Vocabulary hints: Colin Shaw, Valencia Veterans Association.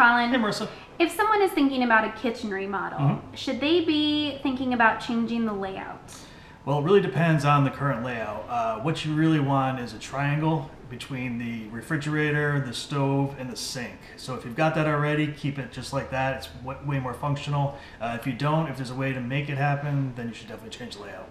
Colin. Hey, Marissa. If someone is thinking about a kitchen remodel, should they be thinking about changing the layout? Well, it really depends on the current layout. What you really want is a triangle between the refrigerator, the stove, and the sink. So if you've got that already, keep it just like that. It's way more functional. If you don't, if there's a way to make it happen, then you should definitely change the layout.